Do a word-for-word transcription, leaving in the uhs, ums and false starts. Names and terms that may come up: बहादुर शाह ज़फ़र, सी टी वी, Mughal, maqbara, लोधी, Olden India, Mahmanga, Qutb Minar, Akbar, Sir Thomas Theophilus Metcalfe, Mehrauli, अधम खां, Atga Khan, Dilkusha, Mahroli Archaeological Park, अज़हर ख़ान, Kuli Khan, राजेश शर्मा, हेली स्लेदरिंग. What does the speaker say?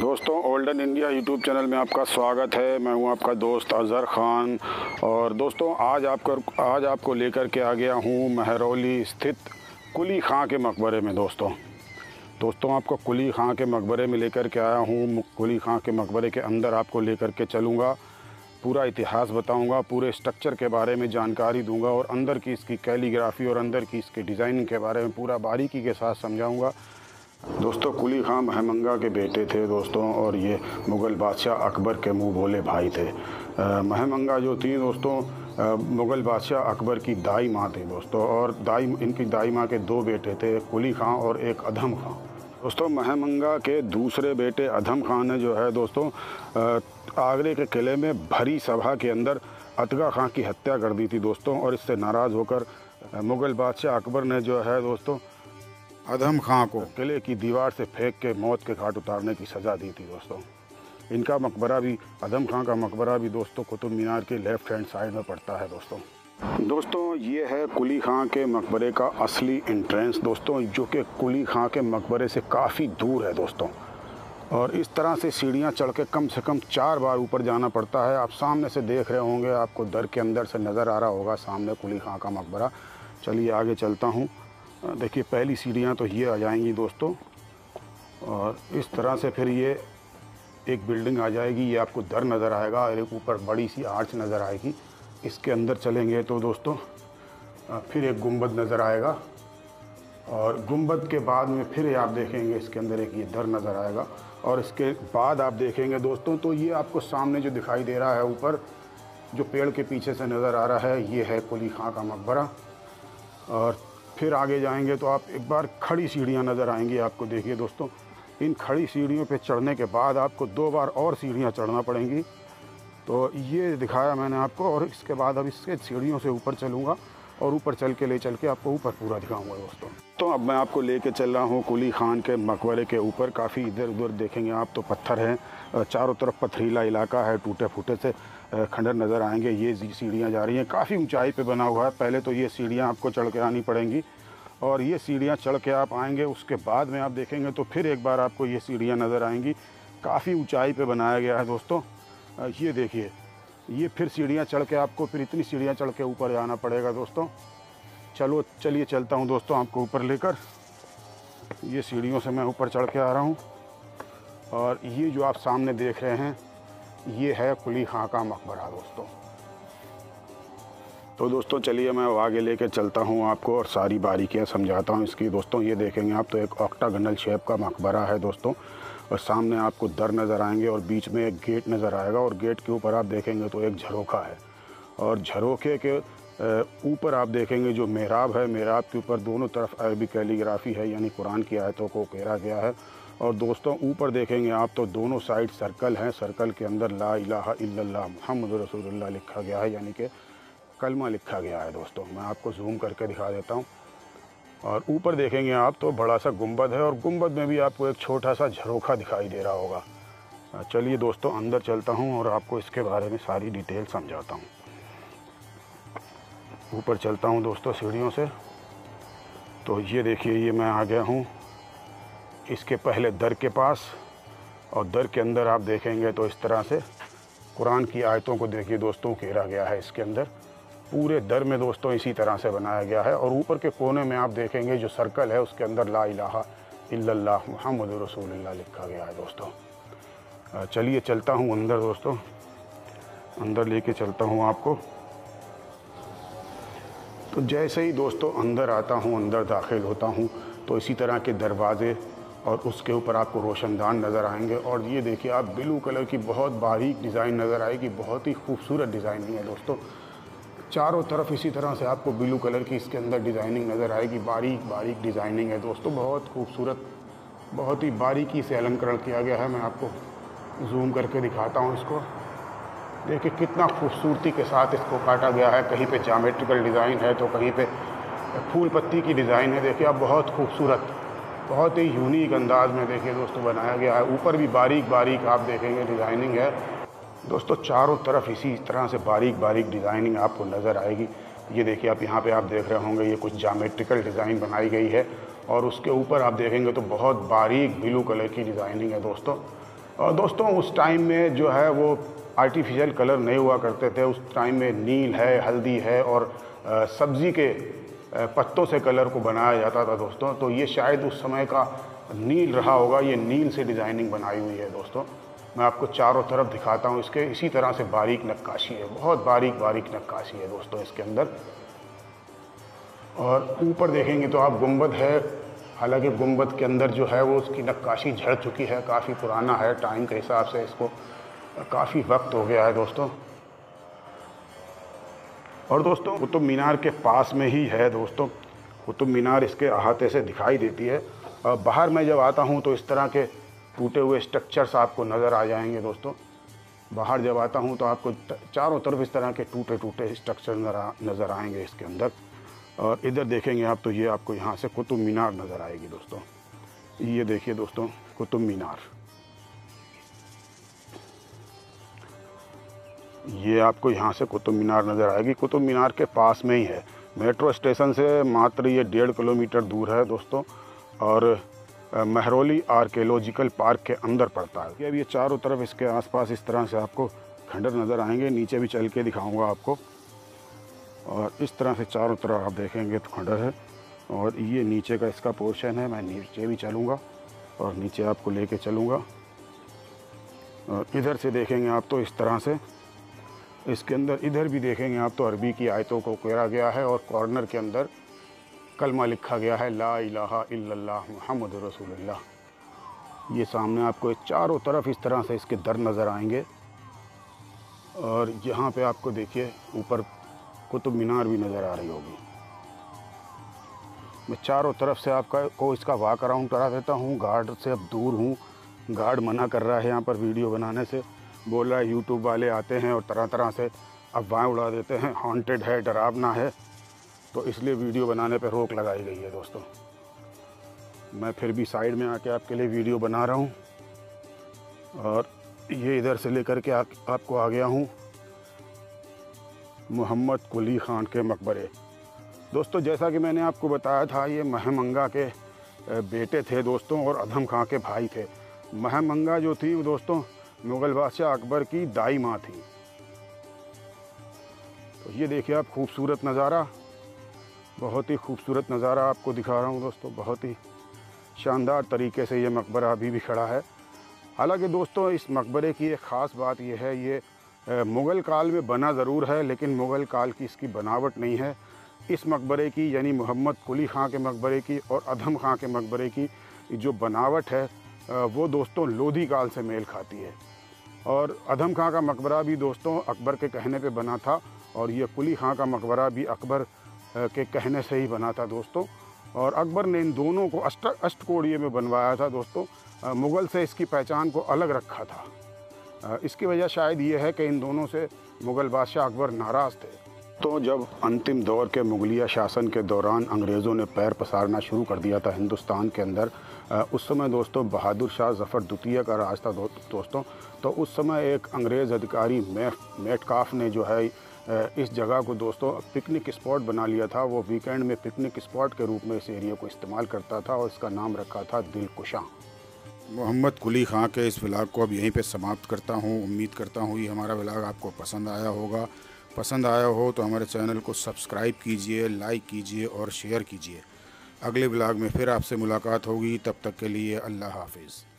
दोस्तों olden India YouTube channel में आपका स्वागत है। मैं हूं आपका दोस्त अज़हर ख़ान। और दोस्तों आज आपको आज आपको लेकर के आ गया हूं महरौली स्थित कुली खां के मकबरे में। दोस्तों दोस्तों आपको कुली खां के मकबरे में लेकर के आया हूं। कुली खां के मकबरे के अंदर आपको लेकर के चलूँगा, पूरा इतिहास बताऊँगा, पूरे स्ट्रक्चर के बारे में जानकारी दूँगा और अंदर की इसकी कैलीग्राफी और अंदर की इसके डिज़ाइनिंग के बारे में पूरा बारीकी के साथ समझाऊँगा। दोस्तों कुली खां महमंगा के बेटे थे दोस्तों, और ये मुग़ल बादशाह अकबर के मुँह बोले भाई थे। महमंगा जो थी दोस्तों मुग़ल बादशाह अकबर की दाई माँ थी दोस्तों, और दाई इनकी दाई माँ के दो बेटे थे, कुली खां और एक अधम खां। दोस्तों महमंगा के दूसरे बेटे अधम खां ने जो है दोस्तों आगरे के किले में भरी सभा के अंदर अतगा खां की हत्या कर दी थी दोस्तों, और इससे नाराज़ होकर मुग़ल बादशाह अकबर ने जो है दोस्तों अधम खां को किले की दीवार से फेंक के मौत के घाट उतारने की सज़ा दी थी दोस्तों। इनका मकबरा भी, अधम खां का मकबरा भी दोस्तों कुतुब मीनार के लेफ़्ट हैंड साइड में पड़ता है दोस्तों। दोस्तों ये है कुली खां के मकबरे का असली एंट्रेंस दोस्तों, जो कि कुली खां के मकबरे से काफ़ी दूर है दोस्तों, और इस तरह से सीढ़ियाँ चढ़ के कम से कम चार बार ऊपर जाना पड़ता है। आप सामने से देख रहे होंगे, आपको दर के अंदर से नज़र आ रहा होगा सामने कुली खां का मकबरा। चलिए आगे चलता हूँ। देखिए पहली सीढ़ियाँ तो ये आ जाएंगी दोस्तों, और इस तरह से फिर ये एक बिल्डिंग आ जाएगी, ये आपको दर नज़र आएगा, और एक ऊपर बड़ी सी आर्च नज़र आएगी। इसके अंदर चलेंगे तो दोस्तों फिर एक गुंबद नज़र आएगा, और गुंबद के बाद में फिर आप देखेंगे इसके अंदर एक ये दर नज़र आएगा, और इसके बाद आप देखेंगे दोस्तों तो ये आपको सामने जो दिखाई दे रहा है ऊपर जो पेड़ के पीछे से नज़र आ रहा है, ये है कुली खां का मकबरा। और फिर आगे जाएंगे तो आप एक बार खड़ी सीढ़ियां नज़र आएंगी आपको। देखिए दोस्तों इन खड़ी सीढ़ियों पे चढ़ने के बाद आपको दो बार और सीढ़ियां चढ़ना पड़ेंगी, तो ये दिखाया मैंने आपको। और इसके बाद अब इसके सीढ़ियों से ऊपर चलूँगा, और ऊपर चल के ले चल के आपको ऊपर पूरा दिखाऊंगा दोस्तों। तो अब मैं आपको लेके चल रहा हूँ कुली खान के मकबरे के ऊपर। काफ़ी इधर उधर देखेंगे आप तो पत्थर हैं, चारों तरफ पथरीला इलाका है, टूटे फूटे से खंडर नज़र आएंगे। ये सीढ़ियाँ जा रही हैं, काफ़ी ऊंचाई पे बना हुआ है। पहले तो ये सीढ़ियाँ आपको चढ़ के आनी पड़ेंगी, और ये सीढ़ियाँ चढ़ के आप आएँगे, उसके बाद में आप देखेंगे तो फिर एक बार आपको ये सीढ़ियाँ नज़र आएँगी। काफ़ी ऊँचाई पर बनाया गया है दोस्तों। ये देखिए ये फिर सीढ़ियाँ चढ़ के आपको फिर इतनी सीढ़ियाँ चढ़ के ऊपर जाना पड़ेगा दोस्तों। चलो चलिए चलता हूँ दोस्तों आपको ऊपर लेकर। ये सीढ़ियों से मैं ऊपर चढ़ के आ रहा हूँ, और ये जो आप सामने देख रहे हैं ये है कुली खां का मकबरा दोस्तों। तो दोस्तों चलिए मैं आगे लेके चलता हूँ आपको, और सारी बारीकियाँ समझाता हूँ इसकी दोस्तों। ये देखेंगे आप तो एक ऑक्टागनल शेप का मकबरा है दोस्तों, और सामने आपको दर नज़र आएंगे, और बीच में एक गेट नज़र आएगा, और गेट के ऊपर आप देखेंगे तो एक झरोखा है, और झरोखे के ऊपर आप देखेंगे जो मेहराब है, मेहराब के ऊपर दोनों तरफ अरबी कैलीग्राफी है, यानी कुरान की आयतों को उकेरा गया है। और दोस्तों ऊपर देखेंगे आप तो दोनों साइड सर्कल हैं, सर्कल के अंदर ला इलाहा इल्लल्लाह मुहम्मद रसूलुल्लाह लिखा गया है, यानी कि कलमा लिखा गया है दोस्तों। मैं आपको जूम करके दिखा देता हूँ। और ऊपर देखेंगे आप तो बड़ा सा गुंबद है, और गुंबद में भी आपको एक छोटा सा झरोखा दिखाई दे रहा होगा। चलिए दोस्तों अंदर चलता हूँ, और आपको इसके बारे में सारी डिटेल समझाता हूँ। ऊपर चलता हूँ दोस्तों सीढ़ियों से। तो ये देखिए ये मैं आ गया हूँ इसके पहले दर के पास, और दर के अंदर आप देखेंगे तो इस तरह से कुरान की आयतों को देखिए दोस्तों घेरा गया है। इसके अंदर पूरे दर में दोस्तों इसी तरह से बनाया गया है, और ऊपर के कोने में आप देखेंगे जो सर्कल है उसके अंदर ला इलाहा इल्लल्लाह मुहम्मद रसूलुल्लाह लिखा गया है दोस्तों। चलिए चलता हूँ अंदर दोस्तों, अंदर लेके चलता हूँ आपको। तो जैसे ही दोस्तों अंदर आता हूँ, अंदर दाखिल होता हूँ, तो इसी तरह के दरवाज़े और उसके ऊपर आपको रोशनदान नज़र आएंगे। और ये देखिए आप ब्लू कलर की बहुत बारीक डिज़ाइन नज़र आएगी, बहुत ही खूबसूरत डिज़ाइनिंग है दोस्तों। चारों तरफ इसी तरह से आपको ब्लू कलर की इसके अंदर डिज़ाइनिंग नज़र आएगी, बारीक बारीक डिज़ाइनिंग है दोस्तों, बहुत खूबसूरत, बहुत ही बारीकी से अलंकरण किया गया है। मैं आपको जूम करके दिखाता हूँ इसको। देखिए कितना खूबसूरती के साथ इसको काटा गया है, कहीं पे ज्योमेट्रिकल डिज़ाइन है तो कहीं पे फूल पत्ती की डिज़ाइन है। देखिए आप बहुत खूबसूरत, बहुत ही यूनिक अंदाज में देखिए दोस्तों बनाया गया है। ऊपर भी बारीक बारीक आप देखेंगे डिज़ाइनिंग है दोस्तों, चारों तरफ इसी तरह से बारीक बारीक डिज़ाइनिंग आपको नज़र आएगी। ये देखिए आप यहाँ पे आप देख रहे होंगे ये कुछ ज्योमेट्रिकल डिज़ाइन बनाई गई है, और उसके ऊपर आप देखेंगे तो बहुत बारीक ब्लू कलर की डिज़ाइनिंग है दोस्तों। दोस्तों उस टाइम में जो है वो आर्टिफिशियल कलर नहीं हुआ करते थे। उस टाइम में नील है, हल्दी है और सब्ज़ी के पत्तों से कलर को बनाया जाता था दोस्तों। तो ये शायद उस समय का नील रहा होगा, ये नील से डिज़ाइनिंग बनाई हुई है दोस्तों। मैं आपको चारों तरफ दिखाता हूँ, इसके इसी तरह से बारीक नक्काशी है, बहुत बारीक बारीक नक्काशी है दोस्तों इसके अंदर। और ऊपर देखेंगे तो आप गुंबद है, हालांकि गुंबद के अंदर जो है वो उसकी नक्काशी झड़ चुकी है, काफ़ी पुराना है, टाइम के हिसाब से इसको काफ़ी वक्त हो गया है दोस्तों। और दोस्तों कुतुब मीनार के पास में ही है दोस्तों, कुतुब मीनार इसके अहाते से दिखाई देती है। बाहर मैं जब आता हूँ तो इस तरह के टूटे हुए स्ट्रक्चर्स आपको नज़र आ जाएंगे दोस्तों। बाहर जब आता हूँ तो आपको चारों तरफ इस तरह के टूटे टूटे स्ट्रक्चर नज़र आएंगे इसके अंदर। और इधर देखेंगे आप तो ये आपको यहाँ से कुतुब मीनार नज़र आएगी दोस्तों। ये देखिए दोस्तों कुतुब मीनार, ये आपको यहाँ से कुतुब मीनार नज़र आएगी। कुतुब मीनार के पास में ही है, मेट्रो स्टेशन से मात्र ये डेढ़ किलोमीटर दूर है दोस्तों। और महरौली आर्कियोलॉजिकल पार्क के अंदर पड़ता है। अब ये चारों तरफ इसके आसपास इस तरह से आपको खंडर नज़र आएंगे, नीचे भी चल के दिखाऊँगा आपको। और इस तरह से चारों तरफ आप देखेंगे तो खंडर है, और ये नीचे का इसका पोर्शन है। मैं नीचे भी चलूँगा और नीचे आपको ले कर चलूँगा। और इधर से देखेंगे आप तो इस तरह से इसके अंदर, इधर भी देखेंगे आप तो अरबी की आयतों को उकेरा गया है और कॉर्नर के अंदर कलमा लिखा गया है, ला इलाहा इल्लल्लाह मुहम्मदुर रसूलुल्लाह। ये सामने आपको चारों तरफ इस तरह से इसके दर नज़र आएंगे। और यहाँ पे आपको देखिए ऊपर कुतुब मीनार भी नज़र आ रही होगी। मैं चारों तरफ से आपका को इसका वाक अराउंड करा देता हूँ। गार्ड से अब दूर हूँ, गार्ड मना कर रहा है यहाँ पर वीडियो बनाने से, बोल रहा है यूट्यूब वाले आते हैं और तरह तरह से अफवाहें उड़ा देते हैं, हॉन्टेड है, डरावना है, तो इसलिए वीडियो बनाने पर रोक लगाई गई है दोस्तों। मैं फिर भी साइड में आके आपके लिए वीडियो बना रहा हूँ। और ये इधर से लेकर के आ, आपको आ गया हूँ मोहम्मद कुली खान के मकबरे दोस्तों। जैसा कि मैंने आपको बताया था, ये महमंगा के बेटे थे दोस्तों और अधम खां के भाई थे। महमंगा जो थी वो दोस्तों मुग़ल बादशाह अकबर की दाई माँ थी। तो ये देखिए आप खूबसूरत नज़ारा, बहुत ही खूबसूरत नज़ारा आपको दिखा रहा हूँ दोस्तों। बहुत ही शानदार तरीके से ये मकबरा अभी भी खड़ा है। हालांकि दोस्तों इस मकबरे की एक ख़ास बात ये है, ये मुग़ल काल में बना ज़रूर है लेकिन मुग़ल काल की इसकी बनावट नहीं है। इस मकबरे की यानी मोहम्मद कुली खां के मकबरे की और अधम खां के मकबरे की जो बनावट है वो दोस्तों लोधी काल से मेल खाती है। और अधम खां का मकबरा भी दोस्तों अकबर के कहने पे बना था, और ये कुली खां का मकबरा भी अकबर के कहने से ही बना था दोस्तों। और अकबर ने इन दोनों को अष्ट अष्टकोड़ीय में बनवाया था दोस्तों। मुग़ल से इसकी पहचान को अलग रखा था, इसकी वजह शायद ये है कि इन दोनों से मुग़ल बादशाह अकबर नाराज़ थे। तो जब अंतिम दौर के मुग़लिया शासन के दौरान अंग्रेज़ों ने पैर पसारना शुरू कर दिया था हिंदुस्तान के अंदर, उस समय दोस्तों बहादुर शाह ज़फ़र द्वितीय का राज था दो, दोस्तों तो उस समय एक अंग्रेज़ अधिकारी मेटकाफ ने जो है इस जगह को दोस्तों पिकनिक स्पॉट बना लिया था। वो वीकेंड में पिकनिक स्पॉट के रूप में इस एरिया को इस्तेमाल करता था और इसका नाम रखा था दिलकुशा। मोहम्मद कुली खां के इस व्लॉग को अब यहीं पे समाप्त करता हूँ। उम्मीद करता हूँ ये हमारा व्लॉग आपको पसंद आया होगा। पसंद आया हो तो हमारे चैनल को सब्सक्राइब कीजिए, लाइक कीजिए और शेयर कीजिए। अगले व्लॉग में फिर आपसे मुलाकात होगी, तब तक के लिए अल्लाह हाफिज़।